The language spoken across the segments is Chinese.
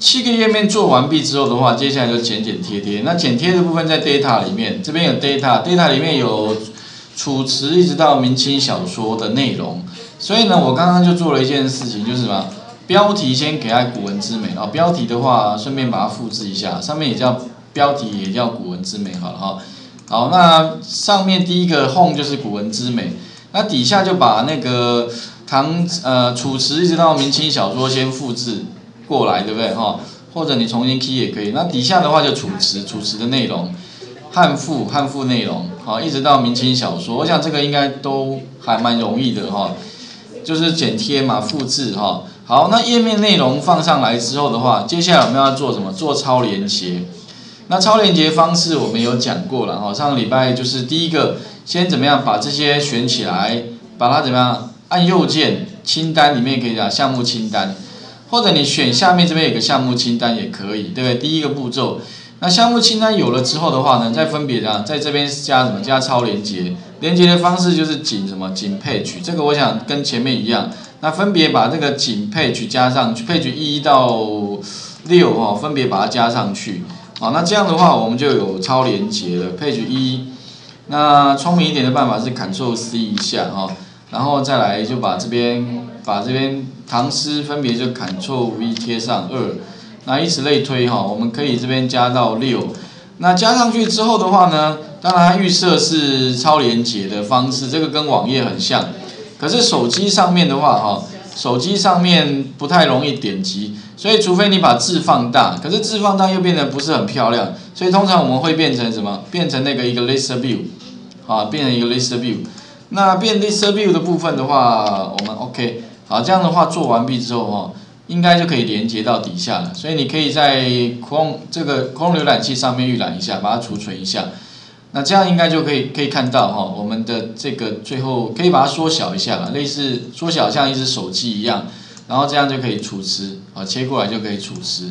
7个页面做完毕之后的话，接下来就剪剪贴贴。那剪贴的部分在 data 里面，这边有 data 里面有楚辞一直到明清小说的内容。所以呢，我刚刚就做了一件事情，就是什么？ 标题先给它古文之美，哦，标题的话顺便把它复制一下，上面也叫标题，也叫古文之美，好了哈。好，那上面第一个 home 就是古文之美，那底下就把那个楚辞一直到明清小说先复制过来，对不对哈？或者你重新 key 也可以。那底下的话就楚辞的内容，汉赋内容，好，一直到明清小说，我想这个应该都还蛮容易的哈，就是剪贴嘛，复制哈。 好，那页面内容放上来之后的话，接下来我们要做什么？做超连结。那超连结方式我们有讲过了哈，上个礼拜就是第一个，先怎么样把这些选起来，把它怎么样按右键清单里面可以讲项目清单，或者你选下面这边有个项目清单也可以，对不对？第一个步骤，那项目清单有了之后的话呢，再分别的在这边加什么？加超连结。连结的方式就是仅什么？仅 page， 这个我想跟前面一样。 那分别把这个仅 page 加上去 ，page 1到6哦，分别把它加上去。好，那这样的话我们就有超连结了。page 1，那聪明一点的办法是 Ctrl C 一下哈，然后再来就把这边唐诗分别就 Ctrl V 贴上2，那以此类推哈，我们可以这边加到6。那加上去之后的话呢，当然它预设是超连结的方式，这个跟网页很像。 可是手机上面的话，哈，手机上面不太容易点击，所以除非你把字放大，可是字放大又变得不是很漂亮，所以通常我们会变成什么？变成一个 list view， 啊，变成一个 list view。那变 list view 的部分的话，我们 OK， 好，这样的话做完毕之后，哈，应该就可以连接到底下了。所以你可以在 Chrome 这个 Chrome 浏览器上面预览一下，把它储存一下。 那这样应该就可以看到哈，我们的这个最后可以把它缩小一下了，类似缩小像一只手机一样，然后这样就可以楚辞啊，切过来就可以楚辞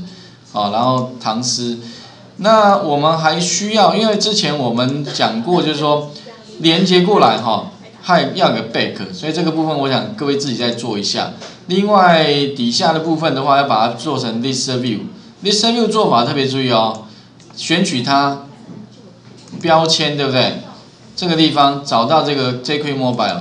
啊，然后唐诗。那我们还需要，因为之前我们讲过，就是说连接过来哈，还要个 back， 所以这个部分我想各位自己再做一下。另外底下的部分的话，要把它做成 list view，list view 做法特别注意哦，选取它。 标签对不对？这个地方找到这个 JQuery Mobile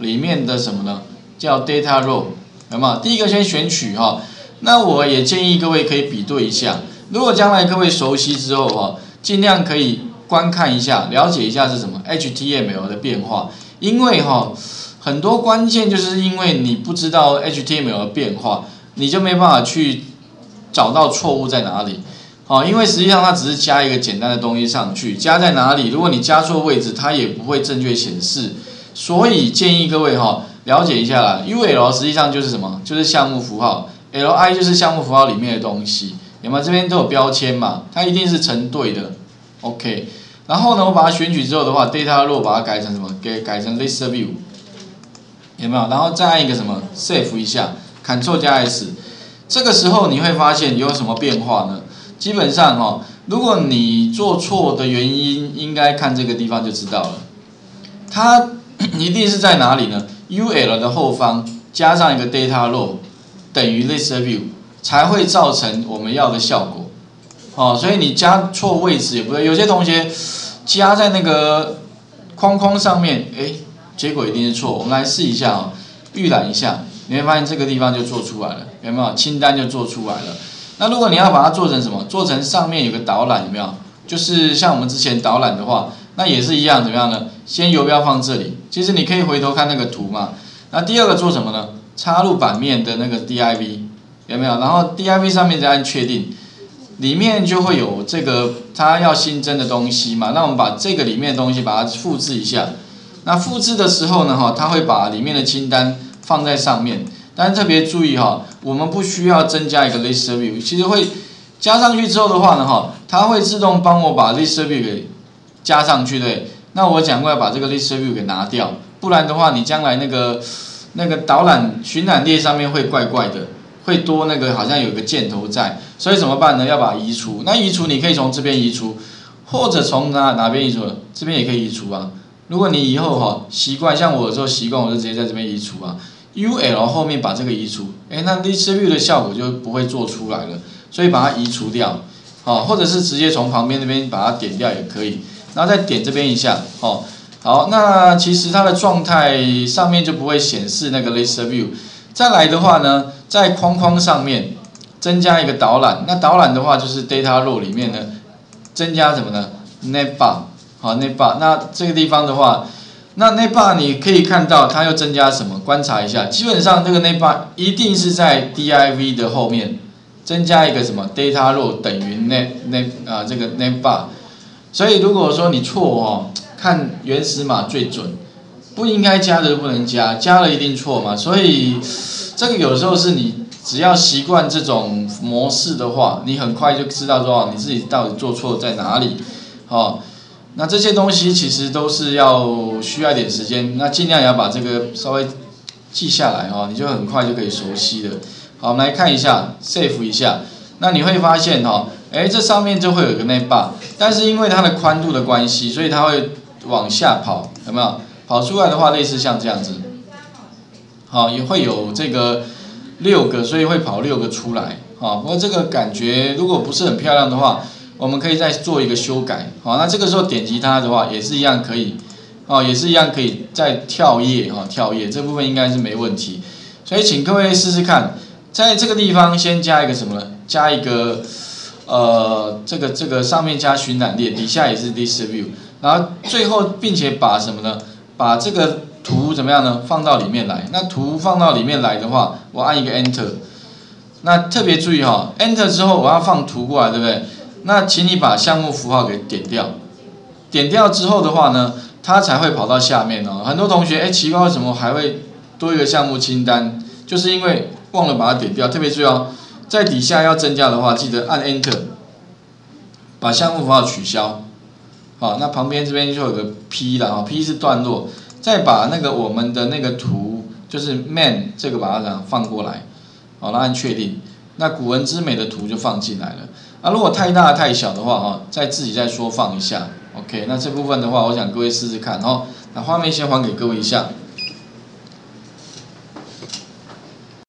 里面的什么呢？叫 Data Row， 有没有？第一个先选取哈。那我也建议各位可以比对一下。如果将来各位熟悉之后哈，尽量可以观看一下，了解一下是什么 HTML 的变化。因为哈，很多关键就是因为你不知道 HTML 的变化，你就没办法去找到错误在哪里。 好，因为实际上它只是加一个简单的东西上去，加在哪里？如果你加错位置，它也不会正确显示。所以建议各位哈，了解一下啦。UL 实际上就是什么？就是项目符号 ，LI 就是项目符号里面的东西。有没有？这边都有标签嘛，它一定是成对的。OK， 然后呢，我把它选取之后的话 ，Data Row 把它改成什么？改成 List View， 有没有？然后再按一个什么 Save 一下 ，Ctrl 加 S， 这个时候你会发现有什么变化呢？ 基本上哈、哦，如果你做错的原因，应该看这个地方就知道了。它一定是在哪里呢 ？UL 的后方加上一个 data row 等于 list view 才会造成我们要的效果。哦，所以你加错位置也不对。有些同学加在那个框框上面，哎，结果一定是错。我们来试一下哦，预览一下，你会发现这个地方就做出来了，有没有？清单就做出来了。 那如果你要把它做成什么？做成上面有个导览，有没有？就是像我们之前导览的话，那也是一样，怎么样呢？先游标放这里，其实你可以回头看那个图嘛。那第二个做什么呢？插入版面的那个 div 有没有？然后 div 上面再按确定，里面就会有这个它要新增的东西嘛。那我们把这个里面的东西把它复制一下。那复制的时候呢，哈，它会把里面的清单放在上面。 但是特别注意哈，我们不需要增加一个 list view， 其实会加上去之后的话呢，哈，它会自动帮我把 list view 给加上去，对。那我讲过要把这个 list view 给拿掉，不然的话，你将来那个导览巡览列上面会怪怪的，会多那个好像有个箭头在，所以怎么办呢？要把它移除。那移除你可以从这边移除，或者从哪边移除？这边也可以移除啊。如果你以后哈习惯，像我有时候习惯，我就直接在这边移除啊。 UL 后面把这个移除，哎，那 list view 的效果就不会做出来了。所以把它移除掉，好，或者是直接从旁边那边把它点掉也可以，然后再点这边一下，好，好，那其实它的状态上面就不会显示那个 List View。再来的话呢，在框框上面增加一个导览，那导览的话就是 Data Row 里面呢增加什么呢 ？Navbar， 好 Navbar， 那这个地方的话。那内 bar 你可以看到它又增加什么？观察一下，基本上这个内 bar 一定是在 div 的后面增加一个什么 data row 等于这个内 bar。所以如果说你错哦，看原始码最准，不应该加的就不能加，加了一定错嘛。所以这个有时候是你只要习惯这种模式的话，你很快就知道说你自己到底做错在哪里，哦。那这些东西其实都是要需要一点时间，那尽量也要把这个稍微记下来哦，你就很快就可以熟悉了。好，我们来看一下 ，save 一下，那你会发现哦，哎，这上面就会有一个navbar，但是因为它的宽度的关系，所以它会往下跑，有没有？跑出来的话，类似像这样子，好，也会有这个六个，所以会跑六个出来。好，不过这个感觉如果不是很漂亮的话。我们可以再做一个修改，好，那这个时候点击它的话，也是一样可以，哦，也是一样可以再跳页，哈，跳页这部分应该是没问题，所以请各位试试看，在这个地方先加一个什么呢？加一个，这个上面加巡览列，底下也是 list view， 然后最后并且把什么呢？把这个图怎么样呢？放到里面来。那图放到里面来的话，我按一个 enter， 那特别注意哈，enter 之后我要放图过来，对不对？那请你把项目符号给点掉，点掉之后的话呢，它才会跑到下面哦。很多同学哎，奇怪为什么还会多一个项目清单，就是因为忘了把它点掉。特别注意哦，在底下要增加的话，记得按 Enter， 把项目符号取消。好，那旁边这边就有个 P 了啊 ，P 是段落，再把那个我们的那个图就是 Man 这个把它放过来，好，那按确定，那古文之美的图就放进来了。啊，如果太大太小的话，哈，再自己再缩放一下 ，OK。那这部分的话，我想各位试试看，哈。那画面先还给各位一下。